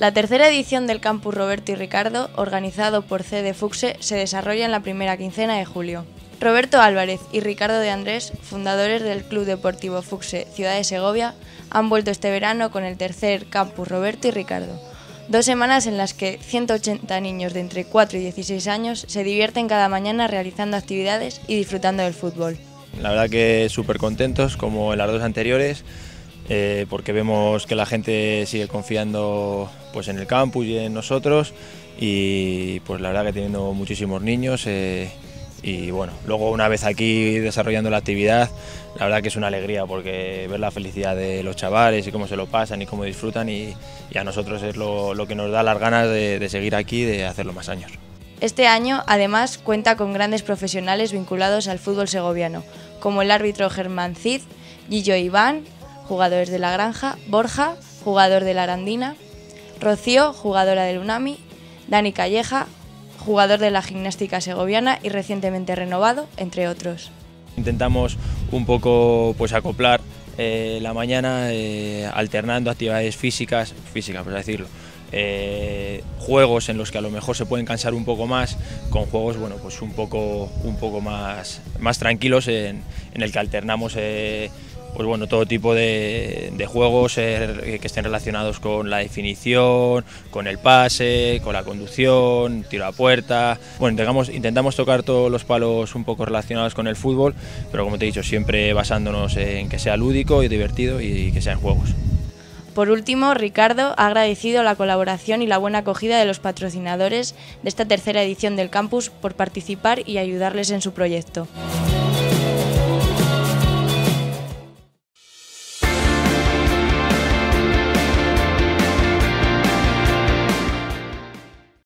La tercera edición del Campus Roberto y Ricardo, organizado por CD Fuxe, se desarrolla en la primera quincena de julio. Roberto Álvarez y Ricardo de Andrés, fundadores del Club Deportivo Fuxe Ciudad de Segovia, han vuelto este verano con el tercer Campus Roberto y Ricardo. 2 semanas en las que 180 niños de entre 4 y 16 años se divierten cada mañana realizando actividades y disfrutando del fútbol. La verdad que súper contentos, como en las dos anteriores, porque vemos que la gente sigue confiando pues en el campus y en nosotros, y pues la verdad que teniendo muchísimos niños y bueno, luego una vez aquí desarrollando la actividad, la verdad que es una alegría porque ver la felicidad de los chavales y cómo se lo pasan y cómo disfrutan, y a nosotros es lo que nos da las ganas de seguir aquí, de hacerlo más años. Este año, además, cuenta con grandes profesionales vinculados al fútbol segoviano, como el árbitro Germán Cid, Gillo Iván, jugadores de La Granja, Borja, jugador de la Arandina, Rocío, jugadora del Unami, Dani Calleja, jugador de la gimnástica segoviana y recientemente renovado, entre otros. Intentamos un poco pues acoplar la mañana alternando actividades físicas por decirlo, juegos en los que a lo mejor se pueden cansar un poco más, con juegos bueno pues un poco más tranquilos en el que alternamos pues bueno, todo tipo de juegos que estén relacionados con la definición, con el pase, con la conducción, tiro a puerta. Bueno, intentamos tocar todos los palos un poco relacionados con el fútbol, pero como te he dicho, siempre basándonos en que sea lúdico y divertido y que sean juegos. Por último, Ricardo ha agradecido la colaboración y la buena acogida de los patrocinadores de esta tercera edición del campus por participar y ayudarles en su proyecto.